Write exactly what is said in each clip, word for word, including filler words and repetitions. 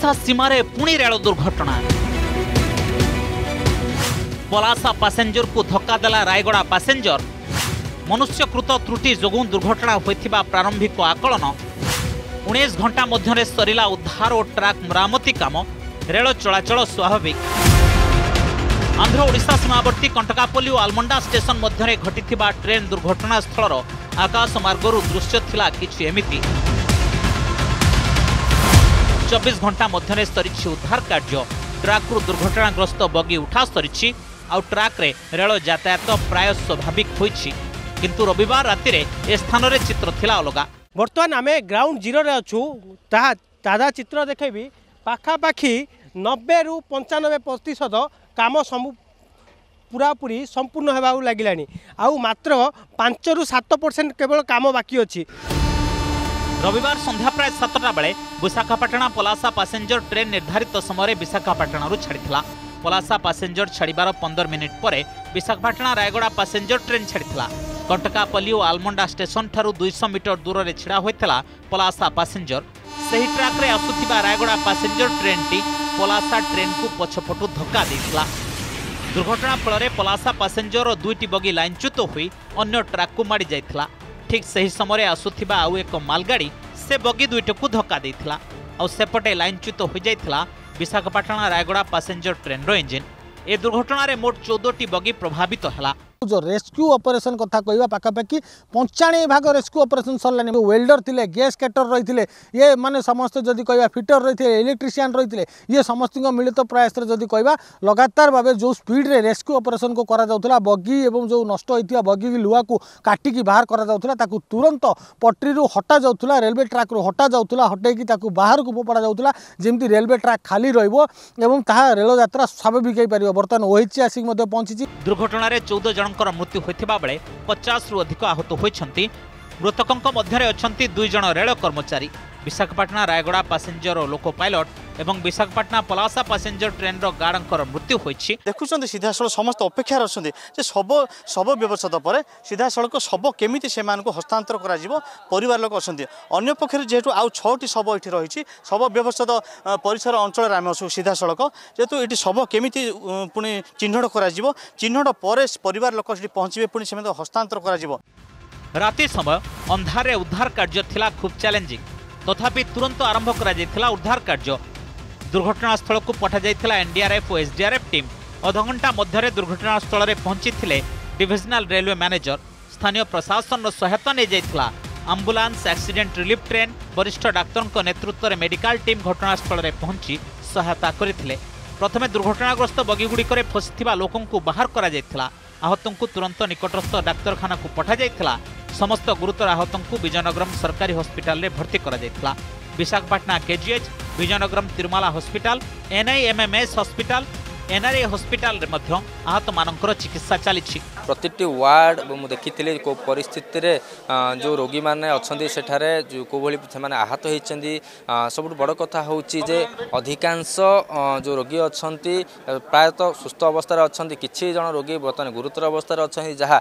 ओडिशा सीमार पुणी रेल दुर्घटना। पलासा पैसेंजर को धक्का देला रायगड़ा पैसेंजर। मनुष्यकृत त्रुटि जोगुं दुर्घटना होइथिबा प्रारंभिक आकलन। उन्नीस घंटा मध्यरे सरिला उद्धार और ट्रैक मरामती काम। रेल चलाचल स्वाभाविक। आंध्र ओडिशा सीमावर्ती कंटकापल्ली और आलमंडा स्टेशन मध्यरे घटिथिबा ट्रेन दुर्घटना स्थलर आकाश मार्गरु दृश्य थिला किछि एमिति। चौबीस घंटा मध्य सरी उद्धार कार्य। ट्रक रु दुर्घटनाग्रस्त बगी उठा सरी। ट्रक रे रेल यातायात प्राय स्वाभाविक होइछि। किंतु रविवार राति रे ए स्थान रे चित्र थिला अलगा। बर्तमान आम ग्राउंड जीरो रे अछु। ताजा चित्र देखैबी। पाखापाखी नब्बे रु पंचानबे प्रतिशत काम पूरापूरी संपूर्ण होबाउ लागिलानी। आउ मात्र पांच रु सात परसेंट केवल काम बाकी अछि। रविवार संध्या प्राय सातटा बेले विशाखापाटना पलासा पैसेंजर ट्रेन निर्धारित समय विशाखापाटना छाड़ा। पलासा पैसेंजर छाड़बार पंदर मिनिट पर विशाखापाटना रायगड़ा पैसेंजर ट्रेन छाड़ा। कंटकापल्ली और आलमंडा स्टेशन ठारू दो सौ मीटर दूर से छड़ा होता पलासा पैसेंजर। से ही ट्रैक रे आसुथिबा रायगड़ा पैसेंजर ट्रेन टी पलासा ट्रेन को पछपटू धक्का देइथिला। दुर्घटना फल पलासा पैसेंजर और दुईटी बगी लाइनच्युत होई अन्य ट्रैक को माड़ी जाइथिला। ठीक से ही समय आसुथिबा आउ एक मालगाड़ी से बगी दुईट को धक्का देइथिला। आ सेपटे लाइनच्युत हो जाइथिला विशाखापाटना रायगड़ा पैसेंजर ट्रेन रो इंजिन। ए दुर्घटना रे मोट चौदह टी बगी प्रभावित हला। जो रेस्क्यू ऑपरेशन कथा कहवा पाखापाखि पंचानवे भाग रेस्क्यू ऑपरेशन सरलानी। वेल्डर थिले, गैस कैटर रही थिले, ये माने समस्त जदि कहवा फिटर रही थे, इलेक्ट्रीशियन रही थे, ये समस्त मिलित प्रयास जदि कहवा लगातार भाव जो स्पीड रे रेस्क्यू ऑपरेशन को करा जाउथला। बगी एवं जो नष्ट होइथिया बगी लुहा को काटिकी बाहर करा जाउथला। ताकू तुरंत पटरी रू हटा जाउथला। रेलवे ट्रैक रू हटा जाउथला। हटेकी ताकू बाहर को पड़ा जाउथला। जेमती रेलवे ट्रैक खाली रहिबो एवं ताहा रेल यात्रा स्वाभाविक होइ परिबो। वर्तमान ओएचसी आसी मध्ये पहुंचीची। दुर्घटना रे चौदह जन मृत्यु होता बेले पचास रु अधिक आहत होती। मृतकों मध्य अच्छा दुई जन रेल कर्मचारी। विशाखापाटना रायगड़ा पैसेंजर और लोको पायलट एवं विशाखापाटना पलासा पैसेंजर ट्रेन रो गार्डर मृत्यु होती। देखुं सीधा सड़क समस्त अपेक्षार अच्छा शब शब व्यवस्था पर सीधा सड़क शब केमी से हस्तांतर कर लोक अच्छा। अगर पक्षर जेहतु आउ छोटी शब ये रही शब व्यवस्थित परिसर अंचल आम अच्छे सीधा सड़क जेहतु ये शब केमी पुणी चिन्हट कर चिन्हट पर परिवार लोक पहुँचे पुणी से हस्तांतर कर। राति समय अंधारे उद्धार कार्य थिला खूब चैलेंजिंग। तथापि तुरंत आरंभ करा जायथिला उद्धार कार्य। दुर्घटना स्थल को पठा जायथिला एनडीआरएफ और एसडीआरएफ टीम। अधघंटा मध्य दुर्घटना स्थल में पहुंची डिविजनल रेलवे मैनेजर। स्थानीय प्रशासन सहायता नहीं जायथिला। एम्बुलेंस, एक्सीडेंट रिलीफ ट्रेन, वरिष्ठ डाक्तर नेतृत्व में मेडिकल टीम घटनास्थल में पहुंची सहायता करथिले। प्रथमे दुर्घटनाग्रस्त बगीगुड़िक फसिथिबा लोकों को बाहर करा जायथिला। आहतों को तुरंत निकटस्थ डाक्तखाना को पठा जायथिला। समस्त गुरुतर आहतों को विजयनगरम सरकारी हॉस्पिटल में भर्ती करा जायथिला। Visakhapatnam KGH, Vizianagaram Tirumala hospital, NIMMS hospital, NRA hospital रे मध्य आहत मानकर चिकित्सा चली। प्रति वार्ड देखी को परिस्थिति रे जो रोगी मैंने अच्छा सेठारे जो कोई से आहत होती सब बड़ कथा हूँ जे अधिकांश जो रोगी अच्छा प्रायतः सुस्थ अवस्था अच्छा। किसी जन रोगी बर्तमान गुरुतर अवस्था अच्छा जहाँ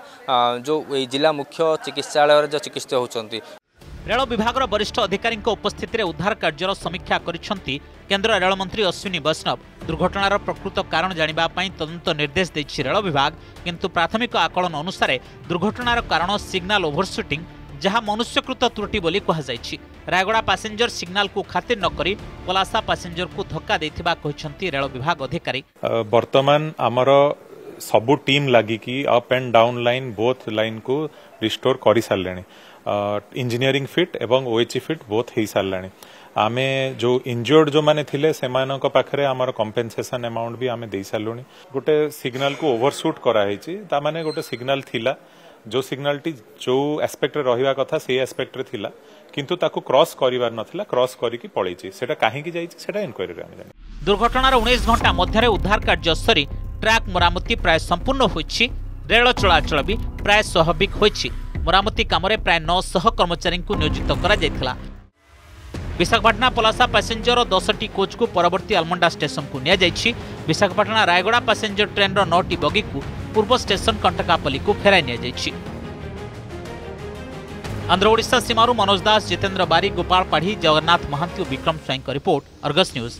जो जिला मुख्य चिकित्सालय जो चिकित्सित होती। रेल विभाग वरिष्ठ अधिकारी उपस्थित रे उद्धार कार्यर समीक्षा करिसेंती केंद्र रेल मंत्री अश्विनी वैष्णव। दुर्घटनार प्रकृत कारण जानिबा पई तदंत निर्देश देछि रेल विभाग। किंतु प्राथमिक आकलन अनुसार दुर्घटनार कारण सिग्नल ओभरशूटिंग जहां मनुष्यकृत त्रुटि बोली कहा जायछि। रायगड़ा पैसेंजर सिग्नल को खातिर न करी पलासा पैसेंजर को धक्का देथिबा कहिसेंती रेल विभाग अधिकारी। वर्तमान हमर सबु टीम लागिकी up and down line both line को रिस्टोर करि सारलेनी। इंजीनियरिंग फिट एवं ओएचसी फिट बोथ हो सारे। आमे जो इंजर्ड जो माने थिले से पाखे आमर कंपेनसेशन अमाउंट भी आमे दे सारू। गोटे सिग्नल को ओवरशूट कराई माने गोटे सिग्नल थिला जो सिग्नल टी जो एस्पेक्ट रे रहिबा कथा से एस्पेक्ट रे थिला किंतु ताकू क्रॉस करिवार नथिला। क्रॉस करिकि पळैछि सेटा काहेकि जाइछि सेटा इन्क्वायरी रे आमे जानि। दुर्घटनार उन्नीस घंटा मध्य उद्धार कार्य सरी ट्रैक मरामती प्राय संपूर्ण होइछि। रेल चलाचल भी प्राय स्वाभाविक होइछि। मरामती काम में प्राय नौ सौ कर्मचारी को नियोजित करा जायथिला। विशाखापाटना पलासा पैसेंजर दस टी कोच को परवर्ती आलमंडा स्टेशन को निया जायछि। विशाखापाटना रायगड़ा पैसेंजर ट्रेन रो नौ टी बगी को पूर्व स्टेशन कंटकापल्ली को फेराई निया जायछि। आंध्र ओडिशा सीमारू मनोज दास, जितेंद्र बारी, गोपाल पाढ़ी, जगन्नाथ महांती और विक्रम स्वाई का रिपोर्ट, अर्गस न्यूज।